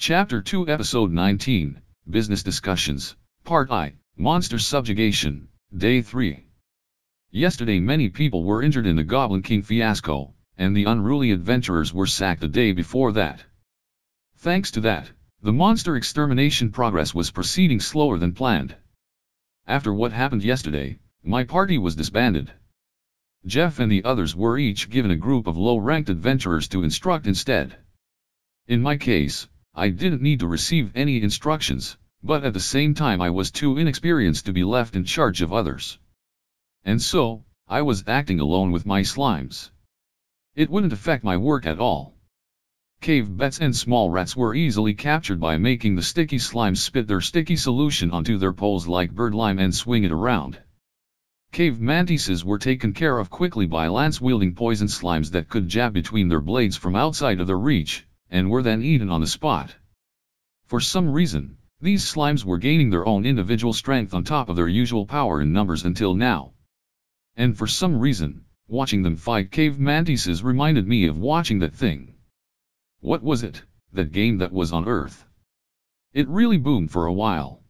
Chapter 2, Episode 19, Business Discussions, Part I, Monster Subjugation, Day 3. Yesterday many people were injured in the Goblin King fiasco, and the unruly adventurers were sacked the day before that. Thanks to that, the monster extermination progress was proceeding slower than planned. After what happened yesterday, my party was disbanded. Jeff and the others were each given a group of low-ranked adventurers to instruct instead. In my case, I didn't need to receive any instructions, but at the same time I was too inexperienced to be left in charge of others. And so, I was acting alone with my slimes. It wouldn't affect my work at all. Cave bats and small rats were easily captured by making the sticky slime spit their sticky solution onto their poles like bird lime and swing it around. Cave mantises were taken care of quickly by lance-wielding poison slimes that could jab between their blades from outside of their reach, and were then eaten on the spot. For some reason, these slimes were gaining their own individual strength on top of their usual power in numbers until now. And for some reason, watching them fight cave mantises reminded me of watching that thing. What was it, that game that was on Earth? It really boomed for a while.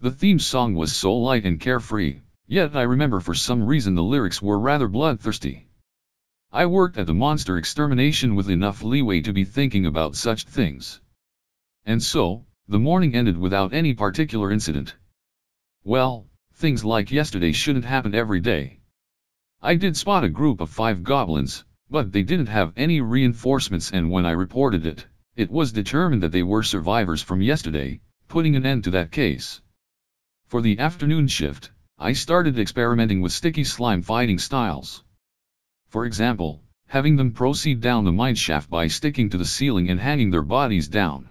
The theme song was so light and carefree, yet I remember for some reason the lyrics were rather bloodthirsty. I worked at the monster extermination with enough leeway to be thinking about such things. And so, the morning ended without any particular incident. Well, things like yesterday shouldn't happen every day. I did spot a group of 5 goblins, but they didn't have any reinforcements, and when I reported it, it was determined that they were survivors from yesterday, putting an end to that case. For the afternoon shift, I started experimenting with sticky slime fighting styles. For example, having them proceed down the mineshaft by sticking to the ceiling and hanging their bodies down.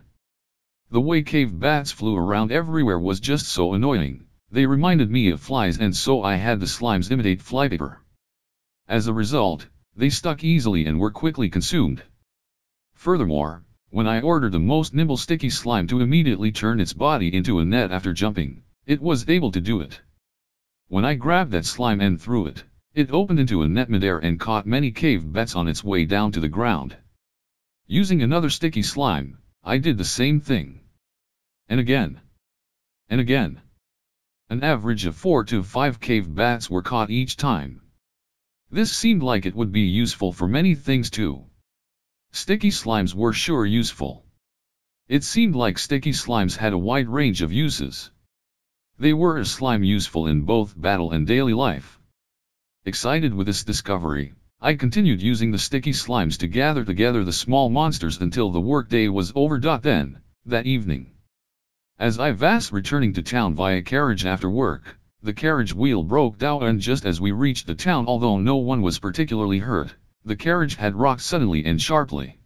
The way cave bats flew around everywhere was just so annoying. They reminded me of flies, and so I had the slimes imitate flypaper. As a result, they stuck easily and were quickly consumed. Furthermore, when I ordered the most nimble sticky slime to immediately turn its body into a net after jumping, it was able to do it. When I grabbed that slime and threw it, it opened into a net midair and caught many cave bats on its way down to the ground. Using another sticky slime, I did the same thing. And again. And again. An average of 4 to 5 cave bats were caught each time. This seemed like it would be useful for many things too. Sticky slimes were sure useful. It seemed like sticky slimes had a wide range of uses. They were a slime useful in both battle and daily life. Excited with this discovery, I continued using the sticky slimes to gather together the small monsters until the workday was over. Then, that evening, as I was returning to town via carriage after work, the carriage wheel broke down, and just as we reached the town, although no one was particularly hurt, the carriage had rocked suddenly and sharply.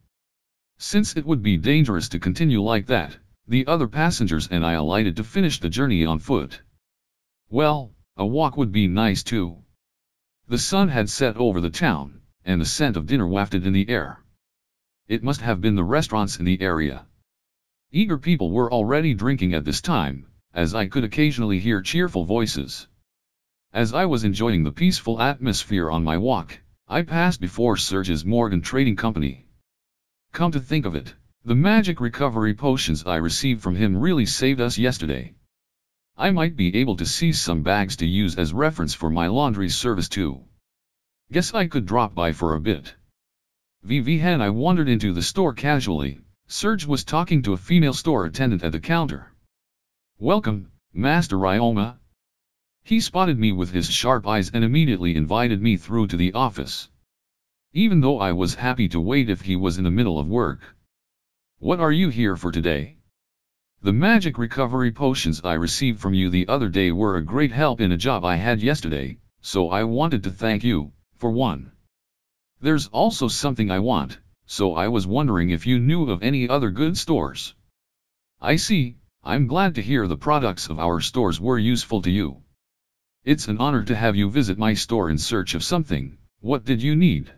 Since it would be dangerous to continue like that, the other passengers and I alighted to finish the journey on foot. Well, a walk would be nice too. The sun had set over the town, and the scent of dinner wafted in the air. It must have been the restaurants in the area. Eager people were already drinking at this time, as I could occasionally hear cheerful voices. As I was enjoying the peaceful atmosphere on my walk, I passed before Surge's Morgan Trading Company. Come to think of it, the magic recovery potions I received from him really saved us yesterday. I might be able to seize some bags to use as reference for my laundry service too. Guess I could drop by for a bit. When I wandered into the store casually, Surge was talking to a female store attendant at the counter. "Welcome, Master Ryoma." He spotted me with his sharp eyes and immediately invited me through to the office. Even though I was happy to wait if he was in the middle of work. "What are you here for today? The magic recovery potions I received from you the other day were a great help in a job I had yesterday, so I wanted to thank you, for one. There's also something I want. So I was wondering if you knew of any other good stores." "I see. I'm glad to hear the products of our stores were useful to you. It's an honor to have you visit my store in search of something. What did you need?"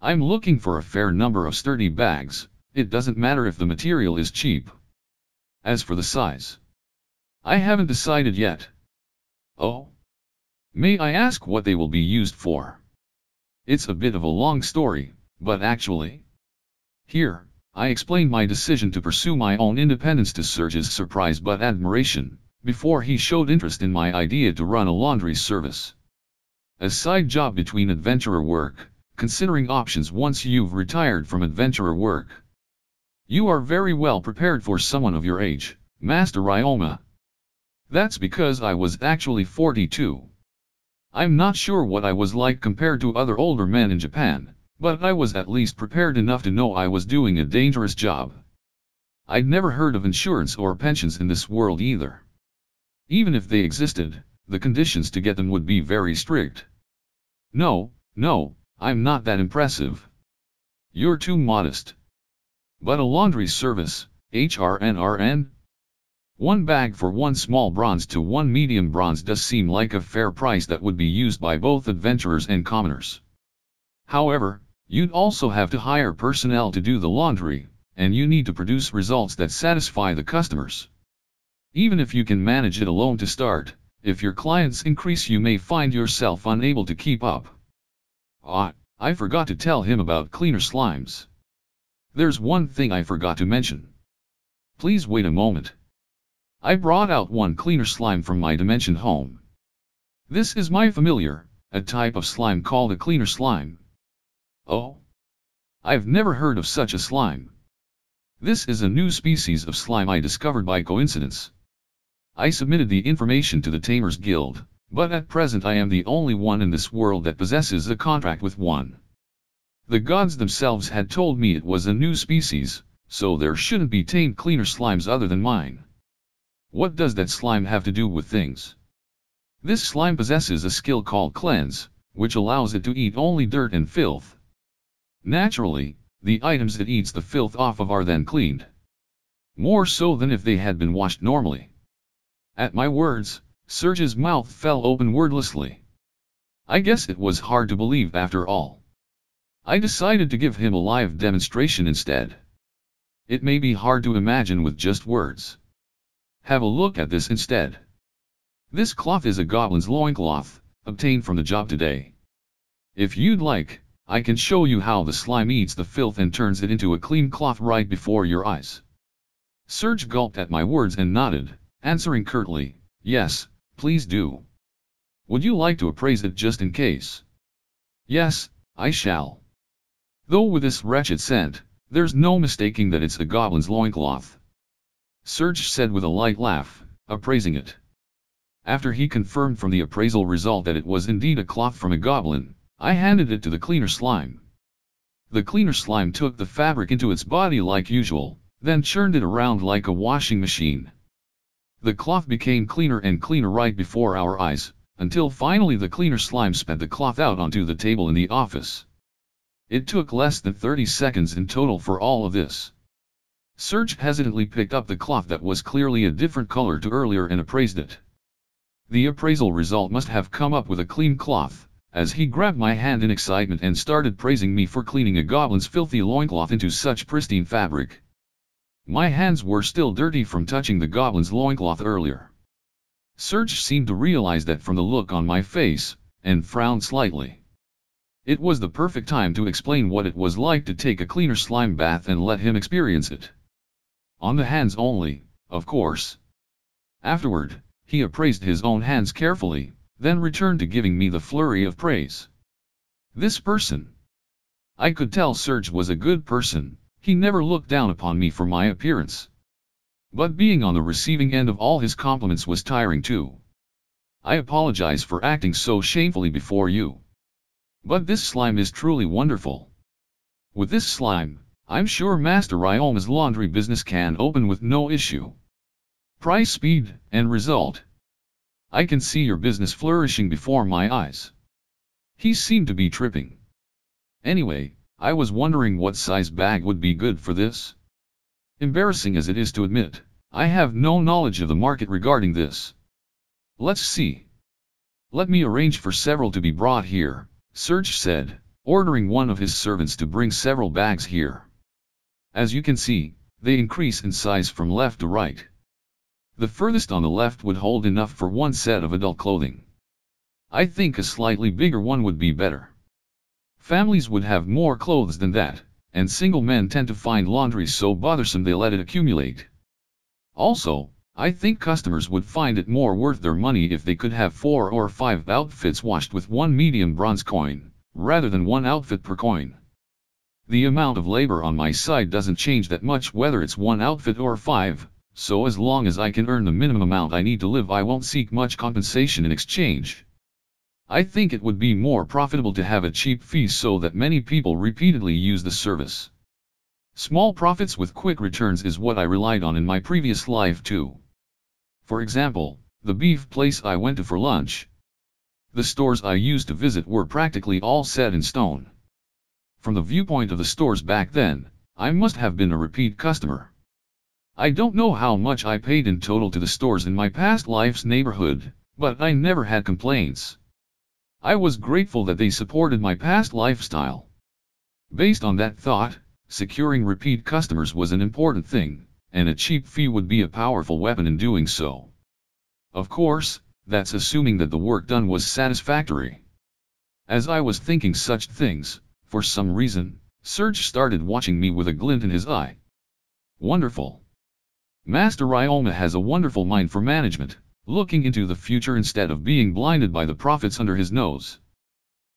"I'm looking for a fair number of sturdy bags. It doesn't matter if the material is cheap. As for the size, I haven't decided yet." "Oh. May I ask what they will be used for?" "It's a bit of a long story. But actually, here, I explained my decision to pursue my own independence to Surge's surprise but admiration, before he showed interest in my idea to run a laundry service. A side job between adventurer work, considering options once you've retired from adventurer work. You are very well prepared for someone of your age, Master Ryoma. That's because I was actually 42. I'm not sure what I was like compared to other older men in Japan, but I was at least prepared enough to know I was doing a dangerous job. I'd never heard of insurance or pensions in this world either. Even if they existed, the conditions to get them would be very strict. No, I'm not that impressive. You're too modest. But a laundry service, HRNRN? One bag for one small bronze to one medium bronze does seem like a fair price that would be used by both adventurers and commoners. However, you'd also have to hire personnel to do the laundry, and you need to produce results that satisfy the customers. Even if you can manage it alone to start, if your clients increase you may find yourself unable to keep up. I forgot to tell him about cleaner slimes. There's one thing I forgot to mention. Please wait a moment. I brought out one cleaner slime from my dimension home. This is my familiar, a type of slime called a cleaner slime. Oh? I've never heard of such a slime. This is a new species of slime I discovered by coincidence. I submitted the information to the Tamers Guild, but at present I am the only one in this world that possesses a contract with one. The gods themselves had told me it was a new species, so there shouldn't be tamed cleaner slimes other than mine. What does that slime have to do with things? This slime possesses a skill called cleanse, which allows it to eat only dirt and filth. Naturally, the items it eats the filth off of are then cleaned. More so than if they had been washed normally. At my words, Surge's mouth fell open wordlessly. I guess it was hard to believe after all. I decided to give him a live demonstration instead. It may be hard to imagine with just words. Have a look at this instead. This cloth is a goblin's loincloth, obtained from the job today. If you'd like, I can show you how the slime eats the filth and turns it into a clean cloth right before your eyes. Surge gulped at my words and nodded, answering curtly, yes, please do. Would you like to appraise it just in case? Yes, I shall. Though with this wretched scent, there's no mistaking that it's a goblin's loincloth. Surge said with a light laugh, appraising it. After he confirmed from the appraisal result that it was indeed a cloth from a goblin, I handed it to the cleaner slime. The cleaner slime took the fabric into its body like usual, then churned it around like a washing machine. The cloth became cleaner and cleaner right before our eyes, until finally the cleaner slime spat the cloth out onto the table in the office. It took less than 30 seconds in total for all of this. Surge hesitantly picked up the cloth that was clearly a different color to earlier and appraised it. The appraisal result must have come up with a clean cloth, as he grabbed my hand in excitement and started praising me for cleaning a goblin's filthy loincloth into such pristine fabric. My hands were still dirty from touching the goblin's loincloth earlier. Surge seemed to realize that from the look on my face, and frowned slightly. It was the perfect time to explain what it was like to take a cleaner slime bath and let him experience it. On the hands only, of course. Afterward, he appraised his own hands carefully, then returned to giving me the flurry of praise. This person. I could tell Surge was a good person. He never looked down upon me for my appearance. But being on the receiving end of all his compliments was tiring too. I apologize for acting so shamefully before you. But this slime is truly wonderful. With this slime, I'm sure Master Ryoma's laundry business can open with no issue. Price, speed, and result. I can see your business flourishing before my eyes. He seemed to be tripping. Anyway, I was wondering what size bag would be good for this. Embarrassing as it is to admit, I have no knowledge of the market regarding this. Let's see. Let me arrange for several to be brought here, Surge said, ordering one of his servants to bring several bags here. As you can see, they increase in size from left to right. The furthest on the left would hold enough for one set of adult clothing. I think a slightly bigger one would be better. Families would have more clothes than that, and single men tend to find laundry so bothersome they let it accumulate. Also, I think customers would find it more worth their money if they could have 4 or 5 outfits washed with one medium bronze coin, rather than one outfit per coin. The amount of labor on my side doesn't change that much whether it's one outfit or 5, so as long as I can earn the minimum amount I need to live, I won't seek much compensation in exchange. I think it would be more profitable to have a cheap fee so that many people repeatedly use the service. Small profits with quick returns is what I relied on in my previous life too. For example, the beef place I went to for lunch. The stores I used to visit were practically all set in stone. From the viewpoint of the stores back then, I must have been a repeat customer. I don't know how much I paid in total to the stores in my past life's neighborhood, but I never had complaints. I was grateful that they supported my past lifestyle. Based on that thought, securing repeat customers was an important thing, and a cheap fee would be a powerful weapon in doing so. Of course, that's assuming that the work done was satisfactory. As I was thinking such things, for some reason, Surge started watching me with a glint in his eye. Wonderful. Master Ryoma has a wonderful mind for management, looking into the future instead of being blinded by the profits under his nose.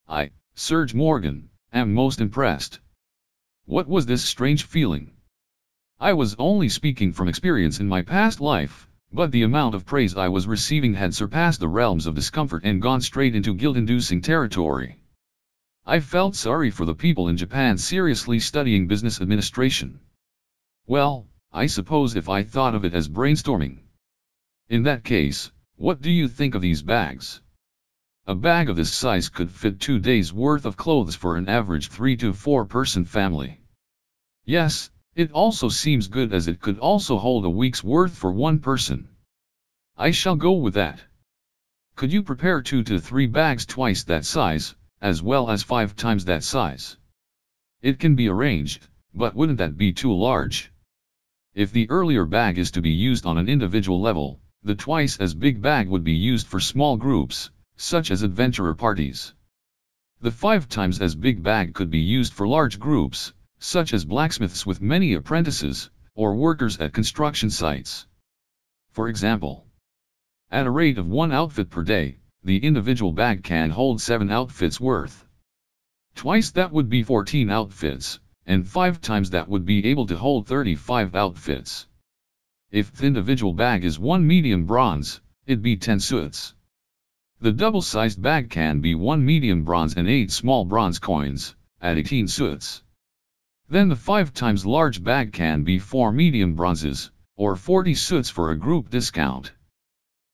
I, Surge Morgan, am most impressed. What was this strange feeling? I was only speaking from experience in my past life, but the amount of praise I was receiving had surpassed the realms of discomfort and gone straight into guilt-inducing territory. I felt sorry for the people in Japan seriously studying business administration. Well, I suppose if I thought of it as brainstorming. In that case, what do you think of these bags? A bag of this size could fit 2 days' worth of clothes for an average 3- to 4-person family. Yes, it also seems good as it could also hold a week's worth for one person. I shall go with that. Could you prepare 2 to 3 bags twice that size, as well as 5 times that size? It can be arranged, but wouldn't that be too large? If the earlier bag is to be used on an individual level, the twice as big bag would be used for small groups, such as adventurer parties. The 5 times as big bag could be used for large groups, such as blacksmiths with many apprentices, or workers at construction sites. For example, at a rate of 1 outfit per day, the individual bag can hold 7 outfits worth. Twice that would be 14 outfits, and 5 times that would be able to hold 35 outfits. If the individual bag is 1 medium bronze, it'd be 10 suits. The double-sized bag can be 1 medium bronze and 8 small bronze coins, at 18 suits. Then the 5 times large bag can be 4 medium bronzes, or 40 suits for a group discount.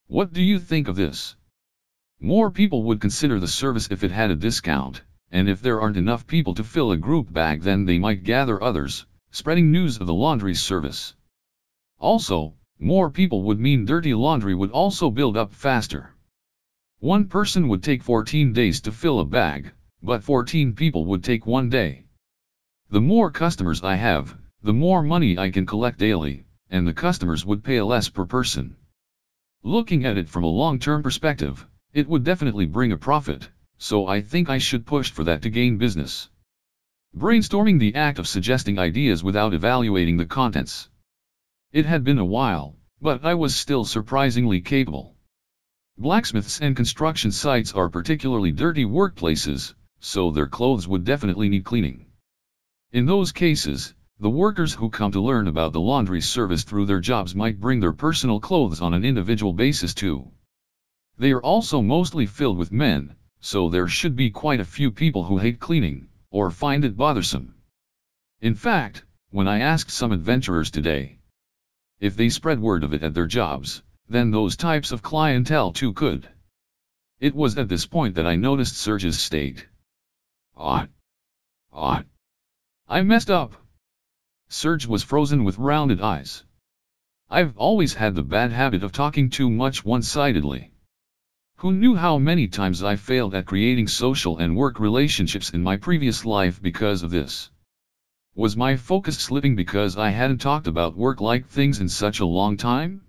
What do you think of this? More people would consider the service if it had a discount, and if there aren't enough people to fill a group bag then they might gather others, spreading news of the laundry service. Also, more people would mean dirty laundry would also build up faster. One person would take 14 days to fill a bag, but 14 people would take 1 day. The more customers I have, the more money I can collect daily, and the customers would pay less per person. Looking at it from a long-term perspective, it would definitely bring a profit, so I think I should push for that to gain business. Brainstorming, the act of suggesting ideas without evaluating the contents. It had been a while, but I was still surprisingly capable. Blacksmiths and construction sites are particularly dirty workplaces, so their clothes would definitely need cleaning. In those cases, the workers who come to learn about the laundry service through their jobs might bring their personal clothes on an individual basis too. They are also mostly filled with men, so there should be quite a few people who hate cleaning, or find it bothersome. In fact, when I asked some adventurers today if they spread word of it at their jobs, then those types of clientele too could. It was at this point that I noticed Surge's state. I messed up. Surge was frozen with rounded eyes. I've always had the bad habit of talking too much one-sidedly. Who knew how many times I failed at creating social and work relationships in my previous life because of this? Was my focus slipping because I hadn't talked about work-like things in such a long time?